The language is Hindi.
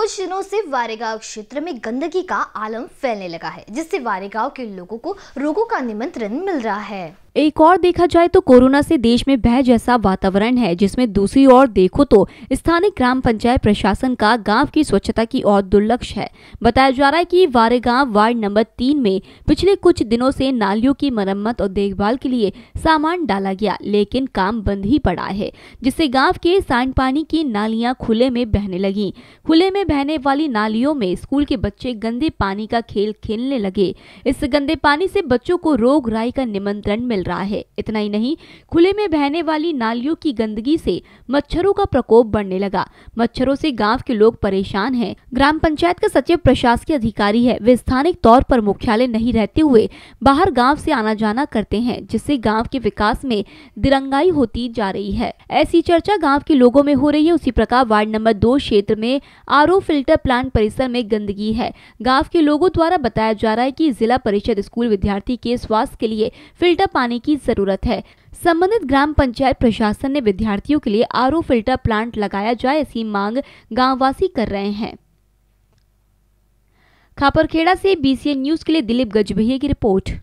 कुछ दिनों से वारेगांव क्षेत्र में गंदगी का आलम फैलने लगा है, जिससे वारेगांव के लोगों को रोगों का निमंत्रण मिल रहा है। एक और देखा जाए तो कोरोना से देश में भय जैसा वातावरण है, जिसमें दूसरी ओर देखो तो स्थानीय ग्राम पंचायत प्रशासन का गांव की स्वच्छता की ओर दुर्लक्ष है। बताया जा रहा है कि वारेगांव वार्ड नंबर 3 में पिछले कुछ दिनों से नालियों की मरम्मत और देखभाल के लिए सामान डाला गया, लेकिन काम बंद ही पड़ा है, जिससे गाँव के सांड पानी की नालियाँ खुले में बहने लगी। खुले में बहने वाली नालियों में स्कूल के बच्चे गंदे पानी का खेल खेलने लगे। इस गंदे पानी से बच्चों को रोग राई का निमंत्रण रहा है। इतना ही नहीं, खुले में बहने वाली नालियों की गंदगी से मच्छरों का प्रकोप बढ़ने लगा। मच्छरों से गांव के लोग परेशान हैं। ग्राम पंचायत का सचिव प्रशासकीय अधिकारी है, वे स्थानिक तौर पर मुख्यालय नहीं रहते हुए बाहर गांव से आना जाना करते हैं, जिससे गांव के विकास में दिरंगाई होती जा रही है। ऐसी चर्चा गाँव के लोगों में हो रही है। उसी प्रकार वार्ड नंबर 2 क्षेत्र में आरओ फिल्टर प्लांट परिसर में गंदगी है। गाँव के लोगों द्वारा बताया जा रहा है कि जिला परिषद स्कूल विद्यार्थी के स्वास्थ्य के लिए फिल्टर पानी की जरूरत है। संबंधित ग्राम पंचायत प्रशासन ने विद्यार्थियों के लिए आरओ फिल्टर प्लांट लगाया जाए, ऐसी मांग गांववासी कर रहे हैं। खापरखेड़ा से बीसीएन न्यूज के लिए दिलीप गजभिया की रिपोर्ट।